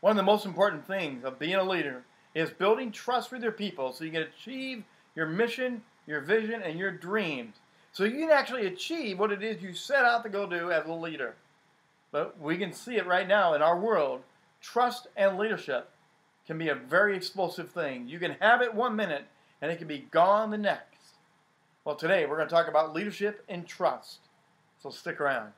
One of the most important things of being a leader is building trust with your people so you can achieve your mission, your vision, and your dreams. So you can actually achieve what it is you set out to go do as a leader. But we can see it right now in our world. Trust and leadership can be a very explosive thing. You can have it 1 minute and it can be gone the next. Well, today we're going to talk about leadership and trust. So stick around.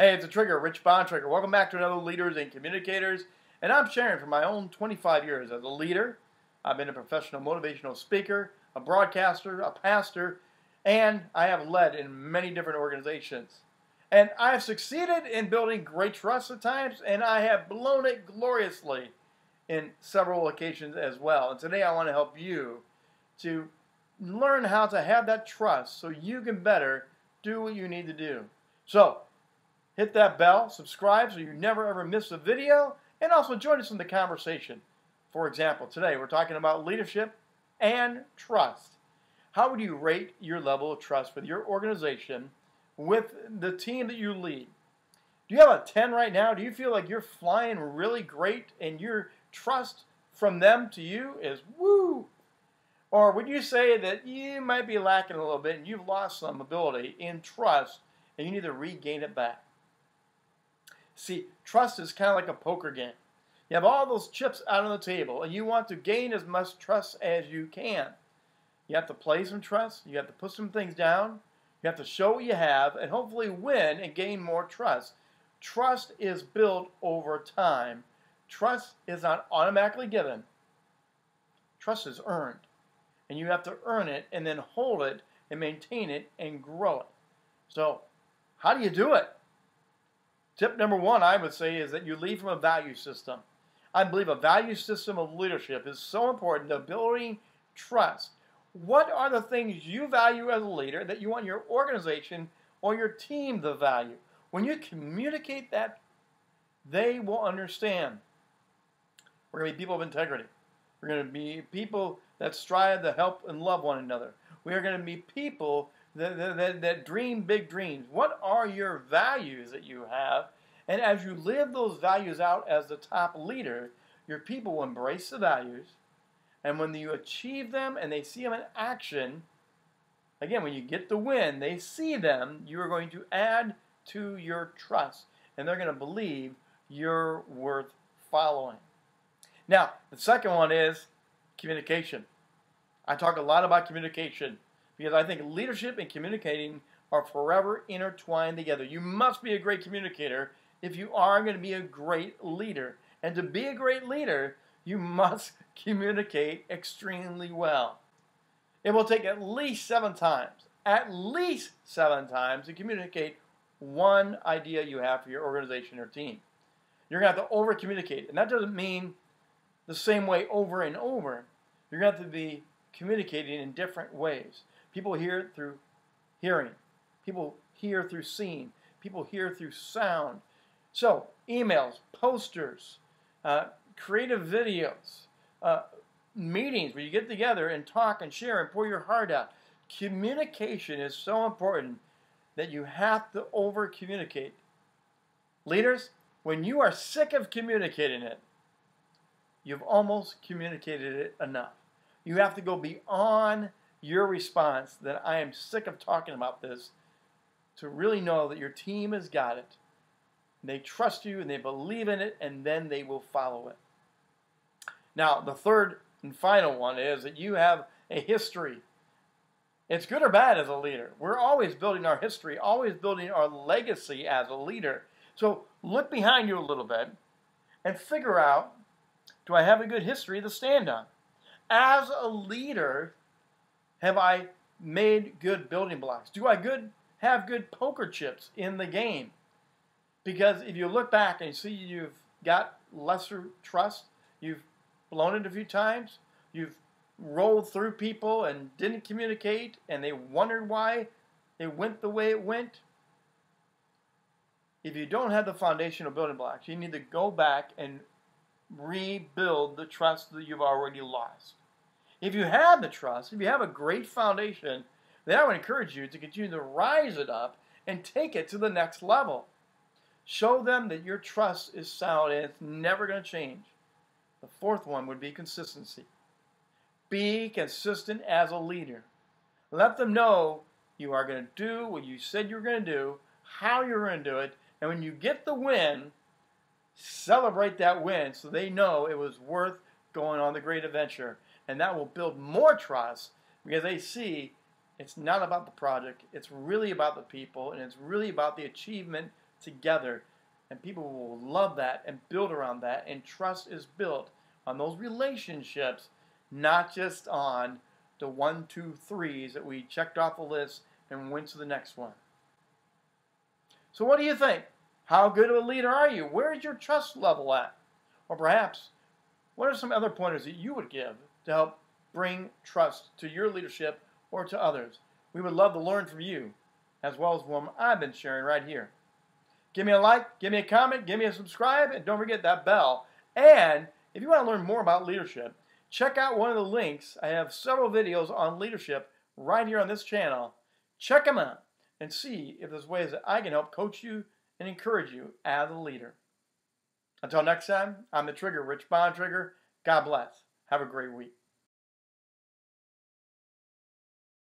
Hey, it's a Trigger, Rich Bontrager. Welcome back to another Leaders and Communicators. And I'm sharing from my own 25 years as a leader. I've been a professional motivational speaker, a broadcaster, a pastor, and I have led in many different organizations. And I have succeeded in building great trust at times, and I have blown it gloriously in several occasions as well. And today I want to help you to learn how to have that trust so you can better do what you need to do. So, hit that bell, subscribe so you never ever miss a video, and also join us in the conversation. For example, today we're talking about leadership and trust. How would you rate your level of trust with your organization, with the team that you lead? Do you have a 10 right now? Do you feel like you're flying really great and your trust from them to you is woo? Or would you say that you might be lacking a little bit and you've lost some ability in trust and you need to regain it back? See, trust is kind of like a poker game. You have all those chips out on the table and you want to gain as much trust as you can. You have to play some trust. You have to put some things down. You have to show what you have and hopefully win and gain more trust. Trust is built over time. Trust is not automatically given. Trust is earned. And you have to earn it and then hold it and maintain it and grow it. So, how do you do it? Tip number one, I would say, is that you lead from a value system. I believe a value system of leadership is so important to building trust. What are the things you value as a leader that you want your organization or your team to value? When you communicate that, they will understand. We're going to be people of integrity. We're going to be people that strive to help and love one another. We are going to be people that dream big dreams. What are your values that you have? And as you live those values out as the top leader, your people will embrace the values. And when you achieve them and they see them in action, again, when you get the win, they see them, you are going to add to your trust. And they're going to believe you're worth following. Now, the second one is communication. I talk a lot about communication because I think leadership and communicating are forever intertwined together. You must be a great communicator if you are going to be a great leader. And to be a great leader, you must communicate extremely well. It will take at least seven times to communicate one idea you have for your organization or team. You're going to have to over-communicate. And that doesn't mean the same way over and over. You're going to have to be communicating in different ways. People hear through hearing. People hear through seeing. People hear through sound. So, emails, posters, creative videos, meetings where you get together and talk and share and pour your heart out. Communication is so important that you have to over-communicate. Leaders, when you are sick of communicating it, you've almost communicated it enough. You have to go beyond your response that I am sick of talking about this to really know that your team has got it. They trust you and they believe in it and then they will follow it. Now, the third and final one is that you have a history. It's good or bad as a leader. We're always building our history, always building our legacy as a leader. So look behind you a little bit and figure out, do I have a good history to stand on? As a leader, have I made good building blocks? Do I have good poker chips in the game? Because if you look back and see you've got lesser trust, you've blown it a few times, you've rolled through people and didn't communicate and they wondered why it went the way it went. If you don't have the foundational building blocks, you need to go back and rebuild the trust that you've already lost. If you have the trust, if you have a great foundation, Then I would encourage you to continue to rise it up and take it to the next level. Show them that your trust is sound and it's never going to change. The fourth one would be consistency. Be consistent as a leader. Let them know you are going to do what you said you were going to do, how you're going to do it, and when you get the win, celebrate that win so they know it was worth going on the great adventure. And that will build more trust because they see it's not about the project, it's really about the people, and it's really about the achievement together. And people will love that and build around that, and trust is built on those relationships, not just on the 1, 2, 3s that we checked off the list and went to the next one. So what do you think? How good of a leader are you? Where is your trust level at? Or perhaps, what are some other pointers that you would give to help bring trust to your leadership or to others? We would love to learn from you, as well as what I've been sharing right here. Give me a like, give me a comment, give me a subscribe, and don't forget that bell. And if you want to learn more about leadership, check out one of the links. I have several videos on leadership right here on this channel. Check them out and see if there's ways that I can help coach you and encourage you as a leader. Until next time, I'm the Trigger, Rich Bontrager. God bless. Have a great week.